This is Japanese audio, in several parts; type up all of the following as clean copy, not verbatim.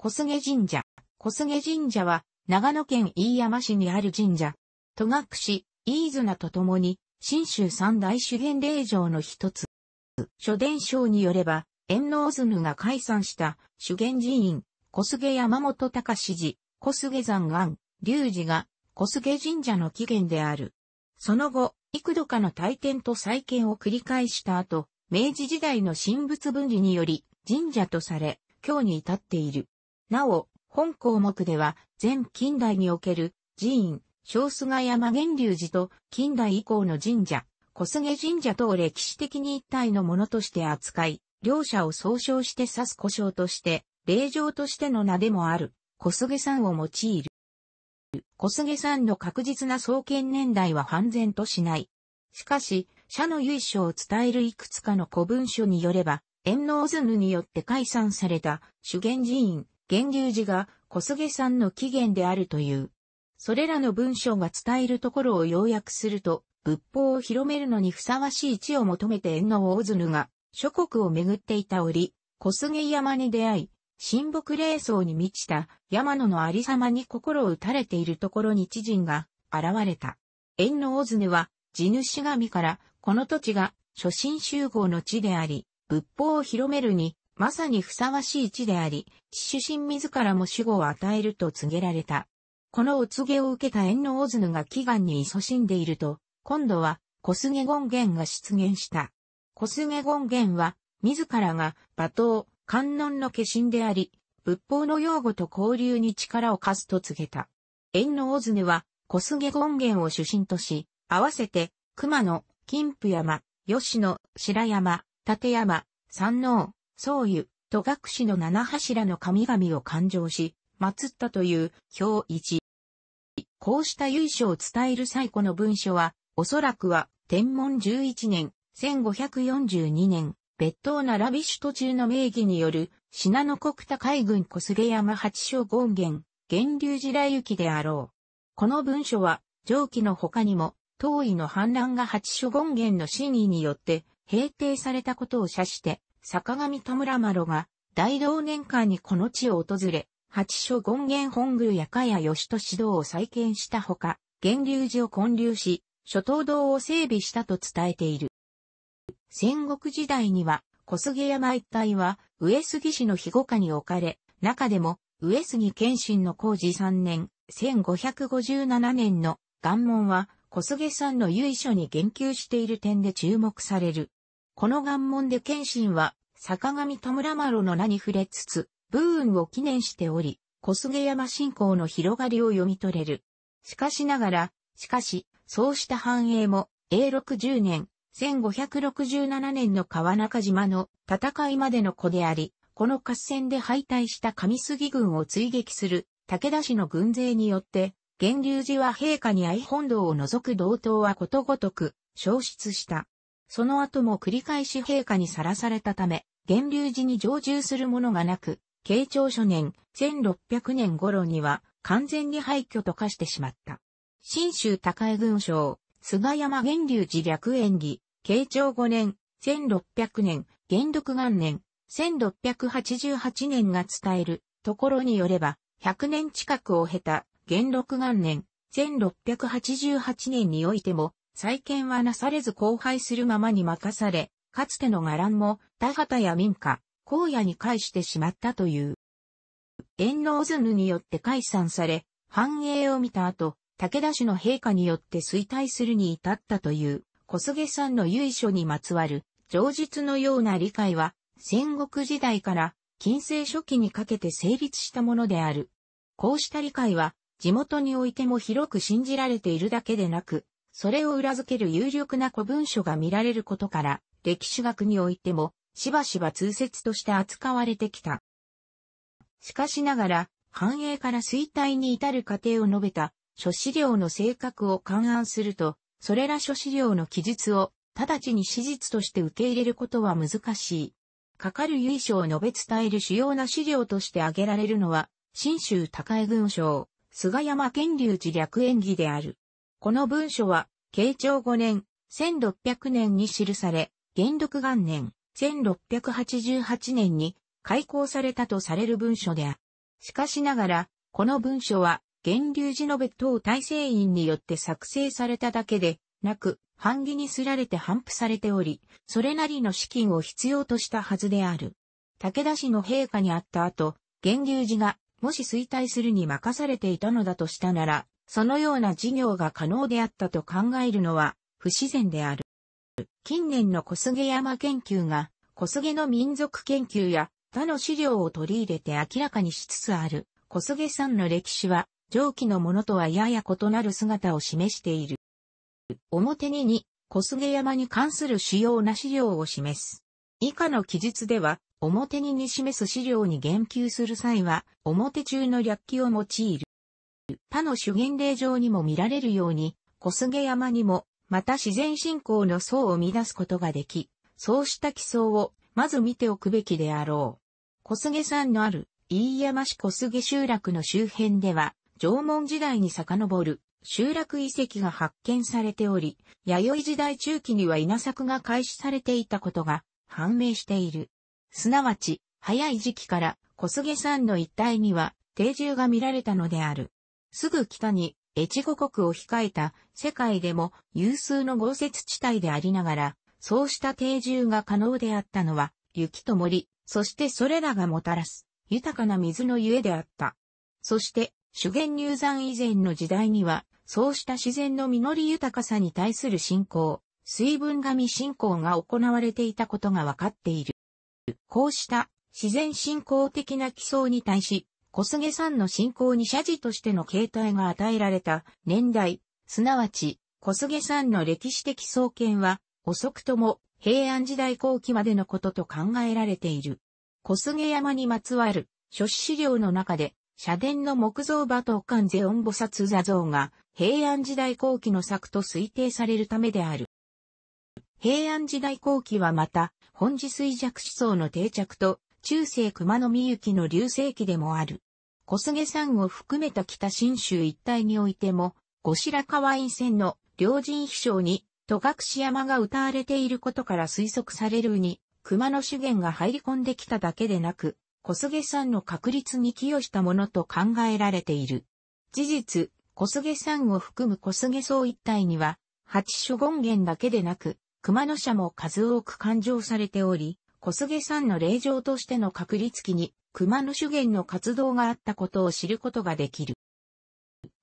小菅神社。小菅神社は、長野県飯山市にある神社。戸隠、飯綱とともに、信州三大修験霊場の一つ。諸伝承によれば、円能図が開山した、修験寺院、小菅山本隆寺、小菅山岸、龍寺が、小菅神社の起源である。その後、幾度かの退転と再建を繰り返した後、明治時代の神仏分離により、神社とされ、今日に至っている。なお、本項目では、前近代における、寺院、小菅山源流寺と、近代以降の神社、小菅神社等を歴史的に一体のものとして扱い、両者を総称して指す呼称として、霊場としての名でもある、小菅山を用いる。小菅山の確実な創建年代は判然としない。しかし、社の由緒を伝えるいくつかの古文書によれば、円能図によって開山された修験寺院、源流寺が小菅山の起源であるという。それらの文章が伝えるところを要約すると、仏法を広めるのにふさわしい地を求めて円能図が諸国を巡っていた折、小菅山に出会い、神木霊層に満ちた山野のありさまに心を打たれているところに知人が現れた。円能図は地主神からこの土地が諸神集合の地であり、仏法を広めるに、まさにふさわしい地であり、主神自らも守護を与えると告げられた。このお告げを受けた円能図が祈願に勤しんでいると、今度は小菅権現が出現した。小菅権現は、自らが馬頭、観音の化身であり、仏法の擁護と交流に力を貸すと告げた。円能図は、小菅権現を主神とし、合わせて、熊野、金峰山、吉野、白山、立山、山王、宗湯、戸隠の七柱の神々を勘定し、祀ったという表一。こうした由緒を伝える最古の文書は、おそらくは、天文11年、1542年、別当並び首都中の名義による、信濃国田海郡小菅山八所権現、源流寺来行であろう。この文書は、上記の他にも、当為の反乱が八所権現の真意によって、平定されたことを謝して、坂上田村麻呂が、大同年間にこの地を訪れ、八所権現本宮や加谷義俊堂を再建したほか、源流寺を建立し、諸島堂を整備したと伝えている。戦国時代には、小菅山一帯は、上杉氏の庇護下に置かれ、中でも、上杉謙信の弘治3年、1557年の願文は、小菅山の由緒に言及している点で注目される。この願文で謙信は、坂上田村麻呂の名に触れつつ、武運を記念しており、小菅山信仰の広がりを読み取れる。しかし、そうした繁栄も、永禄10年、1567年の川中島の戦いまでの子であり、この合戦で敗退した上杉軍を追撃する、武田氏の軍勢によって、源流寺は陛下に会い本堂を除く道東はことごとく、消失した。その後も繰り返し陛下にさらされたため、源流寺に常住するものがなく、慶長初年、1600年頃には完全に廃墟と化してしまった。信州高江郡省、菅山源流寺略延儀、慶長5年、1600年、元禄元年、1688年が伝えるところによれば、100年近くを経た元禄元年、1688年においても、再建はなされず荒廃するままに任され、かつての伽藍も田畑や民家、荒野に帰してしまったという。円能図によって開山され、繁栄を見た後、武田氏の陛下によって衰退するに至ったという、小菅山の由緒にまつわる、上述のような理解は、戦国時代から近世初期にかけて成立したものである。こうした理解は、地元においても広く信じられているだけでなく、それを裏付ける有力な古文書が見られることから、歴史学においても、しばしば通説として扱われてきた。しかしながら、繁栄から衰退に至る過程を述べた、諸資料の性格を勘案すると、それら諸資料の記述を、直ちに史実として受け入れることは難しい。かかる由緒を述べ伝える主要な資料として挙げられるのは、信州高江郡省、菅山源流寺略延儀である。この文書は、慶長5年、1600年に記され、元禄元年、1688年に開校されたとされる文書であしかしながら、この文書は、元隆寺の別当大聖院によって作成されただけで、なく、版木に刷られて頒布されており、それなりの資金を必要としたはずである。武田氏の陛下にあった後、元隆寺が、もし衰退するに任されていたのだとしたなら、そのような事業が可能であったと考えるのは、不自然である。近年の小菅山研究が、小菅の民族研究や他の資料を取り入れて明らかにしつつある、小菅山の歴史は、上記のものとはやや異なる姿を示している。表に2、小菅山に関する主要な資料を示す。以下の記述では、表に2示す資料に言及する際は、表中の略記を用いる。他の修験令状にも見られるように、小菅山にも、また自然信仰の層を見出すことができ、そうした基層をまず見ておくべきであろう。小菅山のある飯山市小菅集落の周辺では、縄文時代に遡る集落遺跡が発見されており、弥生時代中期には稲作が開始されていたことが判明している。すなわち、早い時期から小菅山の一帯には定住が見られたのである。すぐ北に、越後国を控えた世界でも有数の豪雪地帯でありながら、そうした定住が可能であったのは、雪と森、そしてそれらがもたらす、豊かな水のゆえであった。そして、修験入山以前の時代には、そうした自然の実り豊かさに対する信仰、水分神信仰が行われていたことがわかっている。こうした自然信仰的な基礎に対し、小菅山の信仰に社寺としての形態が与えられた年代、すなわち小菅山の歴史的創建は遅くとも平安時代後期までのことと考えられている。小菅山にまつわる書史資料の中で社殿の木造馬頭観世音菩薩座像が平安時代後期の作と推定されるためである。平安時代後期はまた本地衰弱思想の定着と中世熊野美幸の隆盛期でもある。小菅山を含めた北信州一帯においても、後白河院選の両陣飛将に、戸隠山が謳われていることから推測されるに、熊野修験が入り込んできただけでなく、小菅山の確立に寄与したものと考えられている。事実、小菅山を含む小菅荘一帯には、八所権現だけでなく、熊野社も数多く勘定されており、小菅山の霊場としての確立期に熊野修験の活動があったことを知ることができる。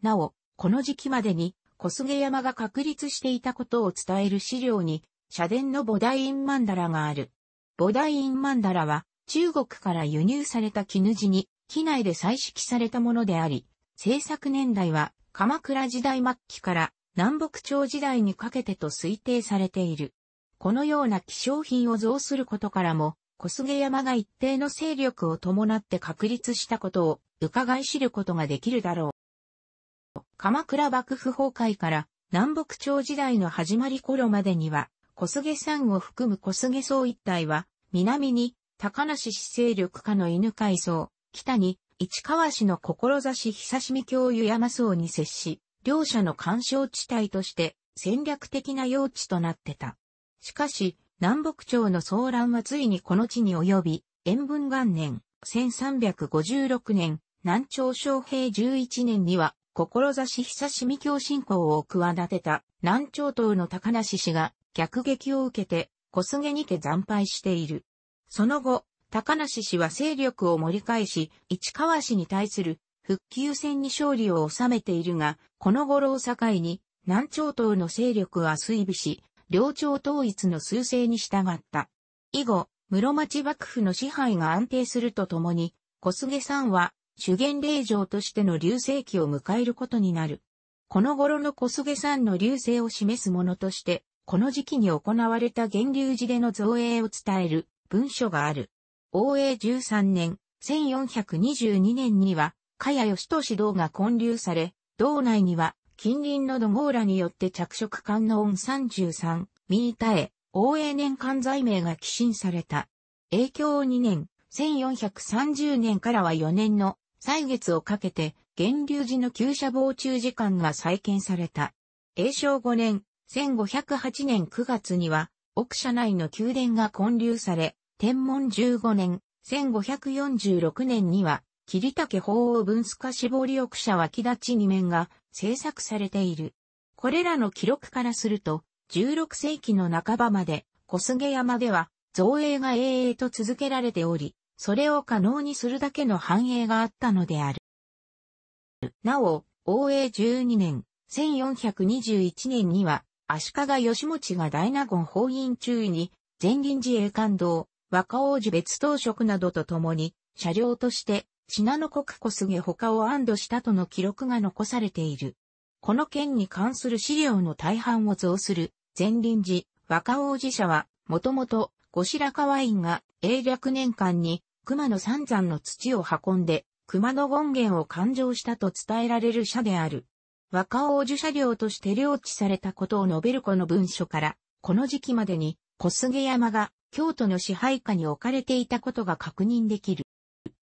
なお、この時期までに小菅山が確立していたことを伝える資料に社殿の菩提院曼荼羅がある。菩提院曼荼羅は中国から輸入された絹地に機内で彩色されたものであり、制作年代は鎌倉時代末期から南北朝時代にかけてと推定されている。このような希少品を増することからも、小菅山が一定の勢力を伴って確立したことを伺い知ることができるだろう。鎌倉幕府崩壊から南北朝時代の始まり頃までには、小菅山を含む小菅荘一帯は、南に高梨氏勢力下の犬飼荘、北に市川氏の志久し教湯山荘に接し、両者の干渉地帯として戦略的な用地となってた。しかし、南北朝の騒乱はついにこの地に及び、延文元年、1356年、南朝正平11年には、志久し教信仰を企てた、南朝党の高梨氏が逆撃を受けて、小菅にて惨敗している。その後、高梨氏は勢力を盛り返し、市川氏に対する復旧戦に勝利を収めているが、この頃を境に、南朝党の勢力は衰微し、領朝統一の趨勢に従った。以後、室町幕府の支配が安定するとともに、小菅山は、修験霊場としての隆盛期を迎えることになる。この頃の小菅山の隆盛を示すものとして、この時期に行われた元隆寺での造営を伝える文書がある。応永13年、1422年には、加谷義俊堂が建立され、堂内には、近隣の土豪らによって着色観音33、三板絵、応永年間罪名が寄進された。永享2年、1430年からは4年の歳月をかけて、元隆寺の旧社房中寺館が再建された。永正5年、1508年9月には、奥社内の宮殿が建立され、天文15年、1546年には、桐竹鳳凰文須賀絞り奥社脇立ち二面が制作されている。これらの記録からすると、16世紀の半ばまで小菅山では造営が永々と続けられており、それを可能にするだけの繁栄があったのである。なお、応永12年、1421年には、足利義持が大納言法院中に、善林寺永観堂、若王子別当職などとともに、車両として、信濃国小菅他を安堵したとの記録が残されている。この件に関する資料の大半を蔵する、善林寺、若王子社は、もともと、後白河院が、永暦年間に、熊野三山の土を運んで、熊野権現を勘定したと伝えられる社である。若王子社領として領地されたことを述べるこの文書から、この時期までに小菅山が京都の支配下に置かれていたことが確認できる。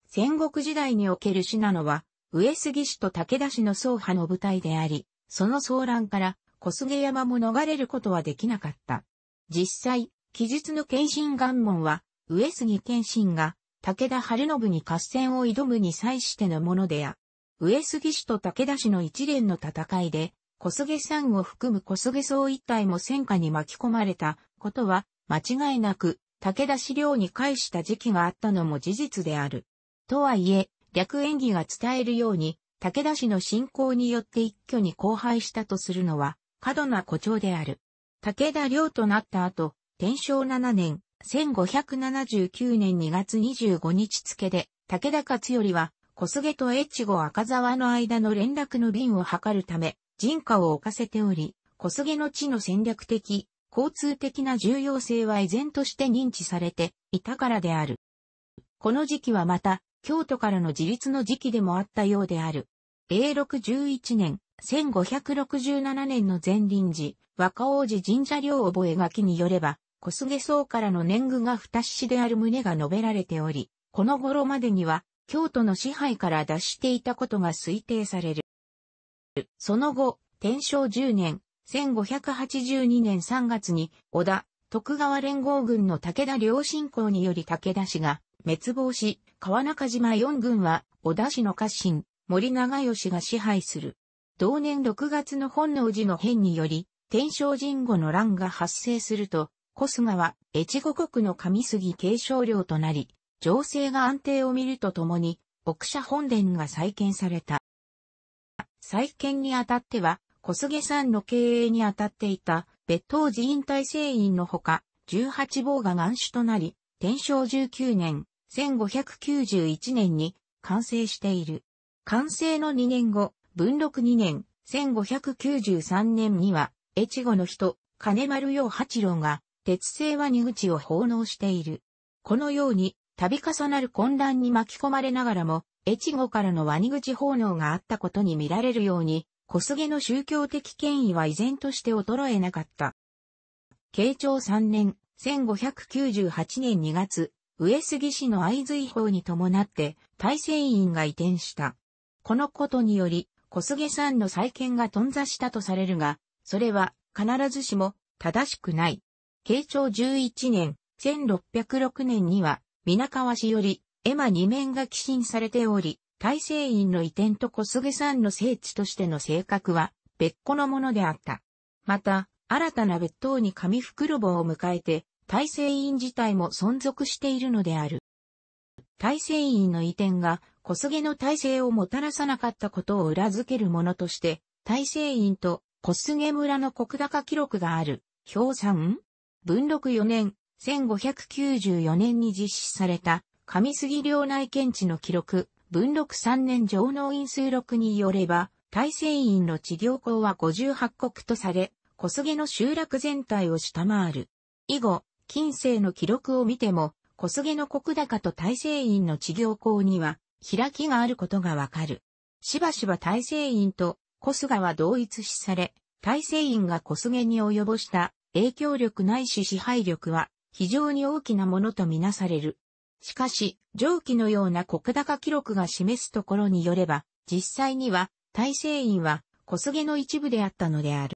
戦国時代における信濃は、上杉氏と武田氏の争派の舞台であり、その騒乱から小菅山も逃れることはできなかった。実際、記述の謙信願文は、上杉謙信が、武田晴信に合戦を挑むに際してのものでや、上杉氏と武田氏の一連の戦いで、小菅山を含む小菅総一帯も戦火に巻き込まれたことは、間違いなく、武田氏領に返した時期があったのも事実である。とはいえ、略演義が伝えるように、武田氏の侵攻によって一挙に荒廃したとするのは、過度な誇張である。武田領となった後、天正7年、1579年2月25日付で、武田勝頼は、小菅と越後赤沢の間の連絡の便を図るため、人家を置かせており、小菅の地の戦略的、交通的な重要性は依然として認知されていたからである。この時期はまた、京都からの自立の時期でもあったようである。永禄11年、1567年の善林寺、若王子神社領覚書によれば、小菅総からの年貢が二石である旨が述べられており、この頃までには、京都の支配から脱していたことが推定される。その後、天正10年、1582年3月に、織田、徳川連合軍の武田領侵攻により武田氏が滅亡し、川中島4軍は、織田氏の家臣、森長義が支配する。同年6月の本能寺の変により、天正神護の乱が発生すると、小菅は、越後国の上杉継承領となり、情勢が安定を見るとともに、奥社本殿が再建された。再建にあたっては、小菅山の経営にあたっていた、別当寺院大聖院のほか、18坊が願主となり、天正19年、1591年に完成している。完成の2年後、文禄2年、1593年には、越後の人、金丸陽八郎が、鉄製は荷口を奉納している。このように、度重なる混乱に巻き込まれながらも、越後からのワニ口奉納があったことに見られるように、小菅の宗教的権威は依然として衰えなかった。慶長3年、1598年2月、上杉氏の相随法に伴って、大聖院が移転した。このことにより、小菅山の再建が頓挫したとされるが、それは必ずしも正しくない。慶長11年、1606年には、皆川氏より、絵馬二面が寄進されており、大聖院の移転と小菅山の聖地としての性格は、別個のものであった。また、新たな別当に上袋坊を迎えて、大聖院自体も存続しているのである。大聖院の移転が、小菅の大成をもたらさなかったことを裏付けるものとして、大聖院と小菅村の石高記録がある、表参文禄4年、1594年に実施された、上杉領内検地の記録、文禄3年上納院数録によれば、大聖院の治療校は58国とされ、小菅の集落全体を下回る。以後、近世の記録を見ても、小菅の石高と大聖院の治療校には、開きがあることがわかる。しばしば大聖院と小菅は同一視され、大聖院が小菅に及ぼした、影響力ないし支配力は非常に大きなものとみなされる。しかし、上記のような石高記録が示すところによれば、実際には大聖院は小菅の一部であったのである。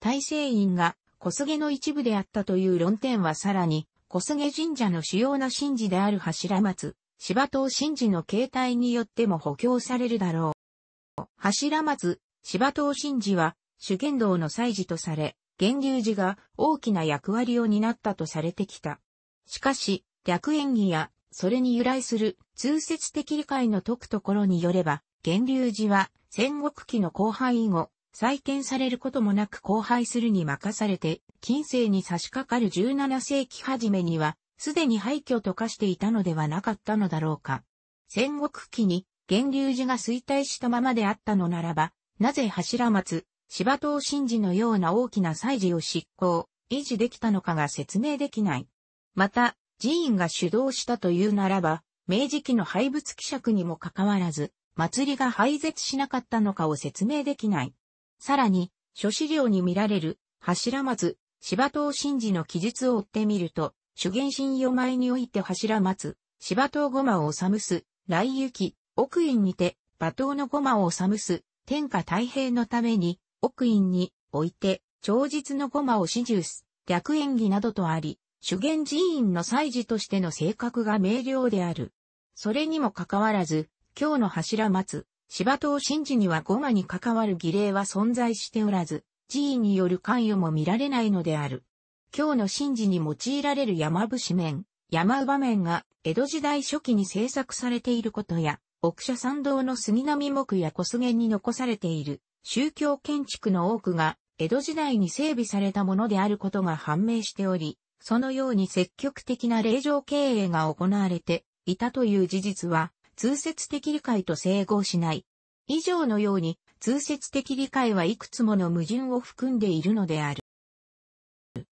大聖院が小菅の一部であったという論点はさらに、小菅神社の主要な神事である柱松、柴藤慎二の形態によっても補強されるだろう。柱松、柴藤慎二は修験道の祭事とされ、源流寺が大きな役割を担ったとされてきた。しかし、略縁起や、それに由来する通説的理解の説くところによれば、源流寺は戦国期の荒廃以後、再建されることもなく荒廃するに任されて、近世に差し掛かる17世紀初めには、すでに廃墟と化していたのではなかったのだろうか。戦国期に源流寺が衰退したままであったのならば、なぜ柱松、柴藤慎二のような大きな祭事を執行、維持できたのかが説明できない。また、寺院が主導したというならば、明治期の廃仏毀釈にもかかわらず、祭りが廃絶しなかったのかを説明できない。さらに、諸資料に見られる、柱松、柴藤慎二の記述を追ってみると、修験神謡前において柱松、柴藤護摩を治す、来行、奥院にて、馬頭の護摩を治す、天下太平のために、奥院において、長日の護摩を始終す、略縁起などとあり、修験寺院の祭事としての性格が明瞭である。それにもかかわらず、今日の柱松、柴藤慎二には護摩に関わる儀礼は存在しておらず、寺院による関与も見られないのである。今日の神事に用いられる山伏面、山姥面が江戸時代初期に制作されていることや、奥社参道の杉並木や小菅に残されている。宗教建築の多くが江戸時代に整備されたものであることが判明しており、そのように積極的な霊場経営が行われていたという事実は通説的理解と整合しない。以上のように通説的理解はいくつもの矛盾を含んでいるのである。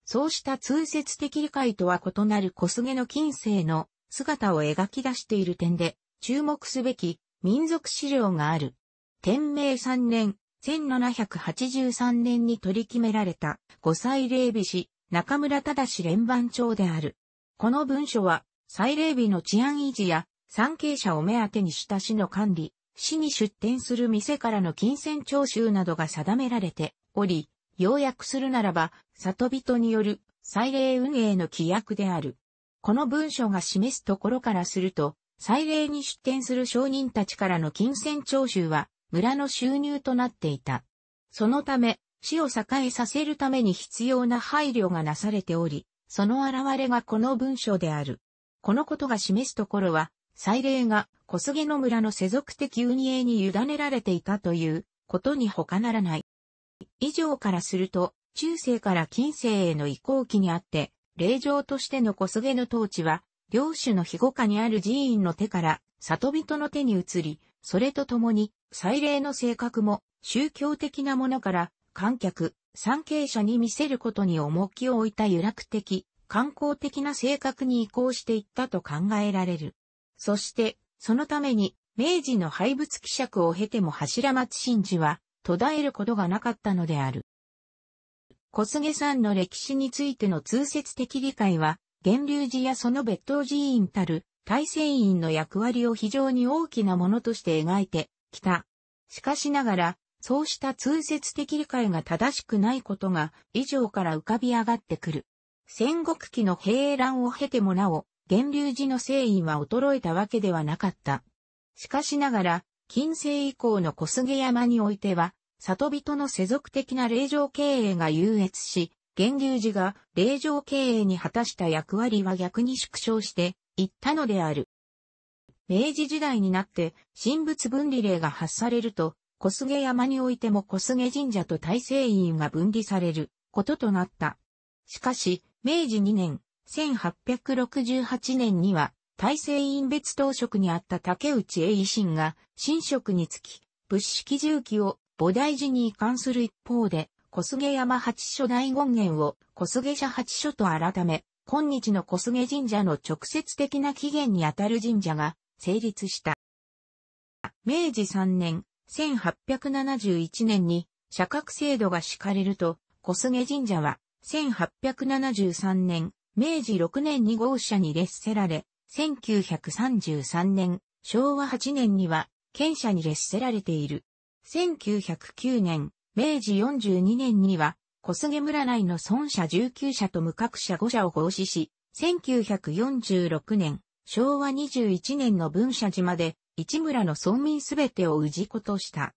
そうした通説的理解とは異なる小菅の近世の姿を描き出している点で注目すべき民族資料がある。天明3年。1783年に取り決められた御祭礼日誌中村忠連番帳である。この文書は、祭礼日の治安維持や、参詣者を目当てにした市の管理、市に出店する店からの金銭徴収などが定められており、要約するならば、里人による祭礼運営の規約である。この文書が示すところからすると、祭礼に出店する商人たちからの金銭徴収は、村の収入となっていた。そのため、市を栄えさせるために必要な配慮がなされており、その表れがこの文書である。このことが示すところは、祭礼が小菅の村の世俗的運営に委ねられていたということに他ならない。以上からすると、中世から近世への移行期にあって、霊場としての小菅の統治は、領主の庇護下にある寺院の手から里人の手に移り、それとともに、祭礼の性格も宗教的なものから観客、参詣者に見せることに重きを置いた遊楽的、観光的な性格に移行していったと考えられる。そして、そのために、明治の廃仏毀釈を経ても柱松慎二は途絶えることがなかったのである。小菅山の歴史についての通説的理解は、源流寺やその別当寺院たる、大仙院の役割を非常に大きなものとして描いてきた。しかしながら、そうした通説的理解が正しくないことが以上から浮かび上がってくる。戦国期の兵乱を経てもなお、源流寺の勢員は衰えたわけではなかった。しかしながら、近世以降の小菅山においては、里人の世俗的な霊場経営が優越し、源流寺が霊場経営に果たした役割は逆に縮小して、言ったのである。明治時代になって神仏分離令が発されると、小菅山においても小菅神社と大聖院が分離されることとなった。しかし、明治2年、1868年には、大聖院別当職にあった竹内栄維新が、神職につき、仏式重機を菩提寺に移管する一方で、小菅山八所大権現を小菅社八所と改め、今日の小菅神社の直接的な起源にあたる神社が成立した。明治3年、1871年に社格制度が敷かれると、小菅神社は1873年、明治6年に合社に列せられ、1933年、昭和8年には県社に列せられている。1909年、明治42年には、小菅村内の村社19社と無格社5社を合祀し、1946年、昭和21年の文社寺まで、一村の村民すべてを氏子とした。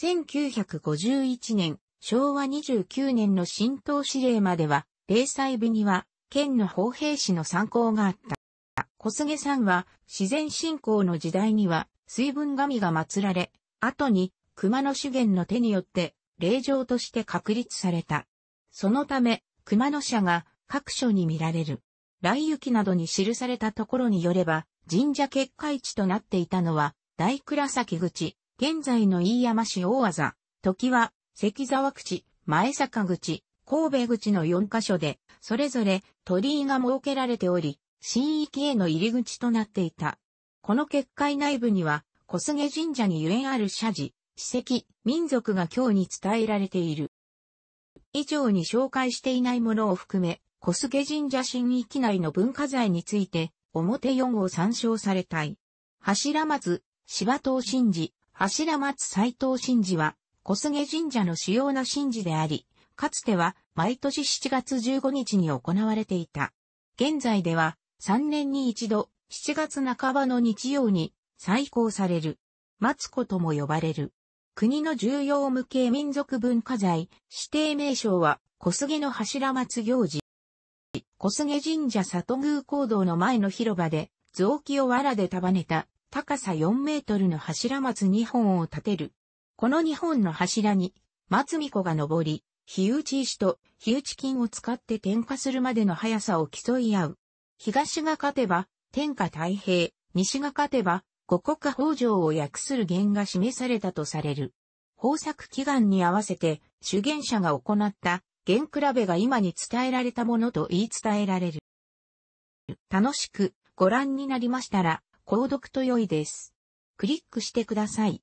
1951年、昭和29年の新党指令までは、例祭日には、県の砲兵士の参考があった。小菅さんは、自然信仰の時代には、水分神が祀られ、後に、熊野修験の手によって、霊場として確立された。そのため、熊野社が各所に見られる。来行などに記されたところによれば、神社結界地となっていたのは、大倉崎口、現在の飯山市大字、常盤、関沢口、前坂口、神戸口の4カ所で、それぞれ鳥居が設けられており、神域への入り口となっていた。この結界内部には、小菅神社にゆえんある社寺、史跡、民族が今日に伝えられている。以上に紹介していないものを含め、小菅神社神域内の文化財について、表4を参照されたい。柱松、柴東神事、柱松斎藤神事は、小菅神社の主要な神事であり、かつては毎年7月15日に行われていた。現在では3年に一度7月半ばの日曜に再興される。松子とも呼ばれる。国の重要無形民族文化財、指定名称は小菅の柱松行事。小菅神社里宮講堂の前の広場で、雑木を藁で束ねた高さ4メートルの柱松2本を立てる。この2本の柱に松巫女が登り、火打ち石と火打ち金を使って点火するまでの速さを競い合う。東が勝てば天下太平、西が勝てば五穀豊穣を訳する言が示されたとされる。豊作祈願に合わせて修験者が行った言比べが今に伝えられたものと言い伝えられる。楽しくご覧になりましたら購読と良いです。クリックしてください。